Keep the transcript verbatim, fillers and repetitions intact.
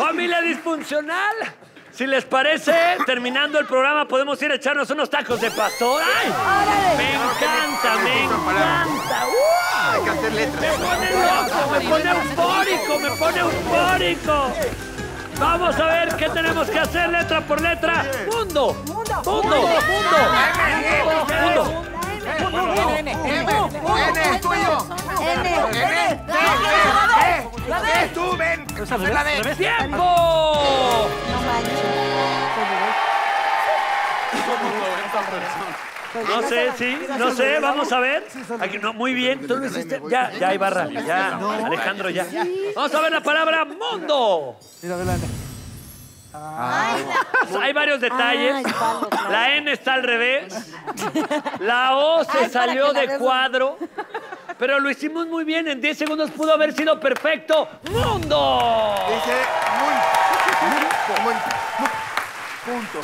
¡Familia disfuncional! Si les parece, terminando el programa podemos ir a echarnos unos tacos de pastor. ¡Ay! ¡Órale! ¡Me encanta, me encanta! ¡Uh! Hay que hacer letras. ¡Me pone loco, me pone eufórico, me pone eufórico! Vamos a ver qué tenemos que hacer letra por letra. ¡Mundo! ¡Mundo! ¡Mundo! ¡Mundo! ¡Mundo! ¡Mundo! ¡N! ¡N! ¡Tuyo! ¡N! ¡N! ¡N! ¡Tú, ven! ¡Tiempo! No sé, sí, no sé, vamos a ver. Aquí, no, muy bien, tú lo hiciste. Ya, ya, Ibarra, ya, Alejandro, ya. Vamos a ver la palabra mundo. Mira, adelante. Hay varios detalles. La N está al revés. La O se salió de cuadro. Pero lo hicimos muy bien, en diez segundos pudo haber sido perfecto. ¡Mundo! Dice, muy, muy, muy, muy, punto.